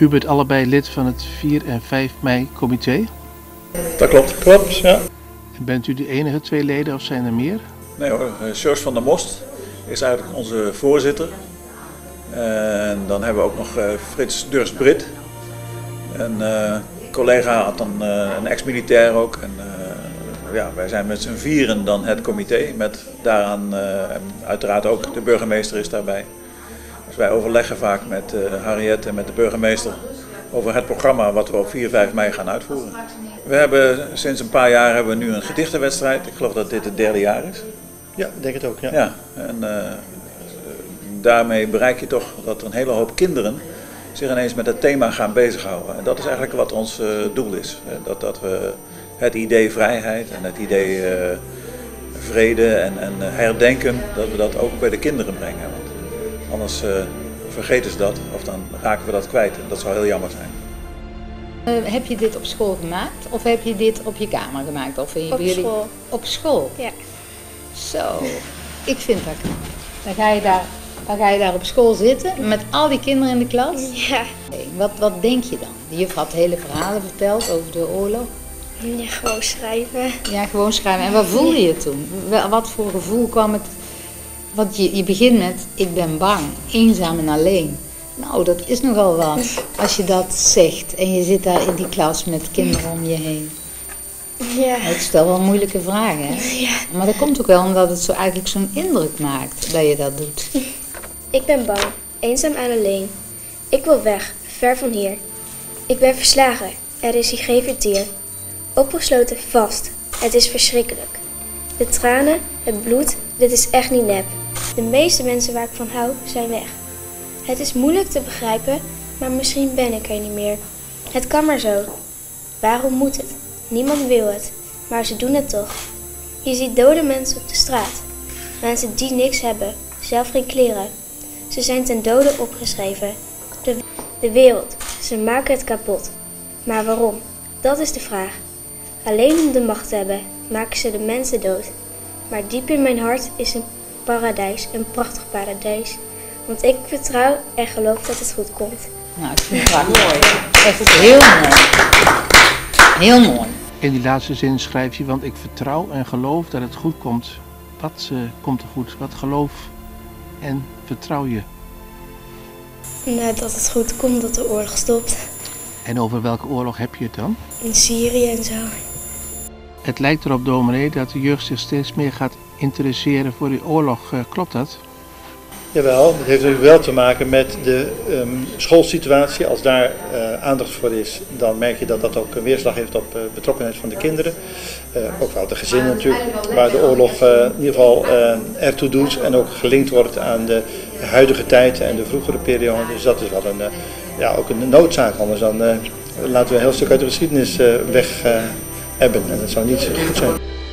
U bent allebei lid van het 4 en 5 mei comité? Dat klopt, klopt, ja. Bent u de enige twee leden of zijn er meer? Nee hoor, Sjors van der Most is eigenlijk onze voorzitter. En dan hebben we ook nog Frits Durst-Britt, een collega, een ex-militair ook. En, ja, wij zijn met z'n vieren dan het comité, met daaraan uiteraard ook de burgemeester is daarbij. Dus wij overleggen vaak met Harriet en met de burgemeester over het programma wat we op 4, 5 mei gaan uitvoeren. We hebben sinds een paar jaar nu een gedichtenwedstrijd. Ik geloof dat dit het derde jaar is. Ja, ik denk het ook. Ja. Ja, en daarmee bereik je toch dat een hele hoop kinderen zich ineens met het thema gaan bezighouden. En dat is eigenlijk wat ons doel is. Dat we het idee vrijheid en het idee vrede en herdenken, dat we dat ook bij de kinderen brengen. Want anders vergeten ze dat of dan raken we dat kwijt. En dat zou heel jammer zijn. Heb je dit op school gemaakt of heb je dit op je kamer gemaakt? Of op jullie... school. Op school? Ja. Zo, ik vind dat knap. Dan ga je daar op school zitten met al die kinderen in de klas. Ja. Wat denk je dan? De juf had hele verhalen verteld over de oorlog. Ja, gewoon schrijven. Ja, gewoon schrijven. En wat voelde je toen? Wat voor gevoel kwam het? Want je begint met, ik ben bang, eenzaam en alleen. Nou, dat is nogal wat als je dat zegt en je zit daar in die klas met kinderen om je heen. Ja. Ik stel wel moeilijke vragen, hè? Ja. Maar dat komt ook wel omdat het zo eigenlijk zo'n indruk maakt dat je dat doet. Ik ben bang, eenzaam en alleen. Ik wil weg, ver van hier. Ik ben verslagen, er is hier geen vertier. Opgesloten vast, het is verschrikkelijk. De tranen, het bloed, dit is echt niet nep. De meeste mensen waar ik van hou zijn weg. Het is moeilijk te begrijpen, maar misschien ben ik er niet meer. Het kan maar zo. Waarom moet het? Niemand wil het, maar ze doen het toch. Je ziet dode mensen op de straat. Mensen die niks hebben, zelf geen kleren. Ze zijn ten dode opgeschreven. De wereld, ze maken het kapot. Maar waarom? Dat is de vraag. Alleen om de macht te hebben, maken ze de mensen dood. Maar diep in mijn hart is een paradijs, een prachtig paradijs. Want ik vertrouw en geloof dat het goed komt. Nou, ik vind het prachtig. Mooi. Echt heel mooi. Heel mooi. In die laatste zin schrijf je, want ik vertrouw en geloof dat het goed komt. Wat komt er goed? Wat geloof en vertrouw je? Nou, dat het goed komt, dat de oorlog stopt. En over welke oorlog heb je het dan? In Syrië en zo. Het lijkt erop, dominee, dat de jeugd zich steeds meer gaat interesseren voor die oorlog. Klopt dat? Jawel, dat heeft natuurlijk wel te maken met de schoolsituatie. Als daar aandacht voor is, dan merk je dat dat ook een weerslag heeft op betrokkenheid van de kinderen. Ook wel de gezinnen natuurlijk, waar de oorlog in ieder geval ertoe doet en ook gelinkt wordt aan de huidige tijd en de vroegere periode. Dus dat is wel een, ja, ook een noodzaak, anders dan laten we een heel stuk uit de geschiedenis weg hebben en dat zou niet goed zijn.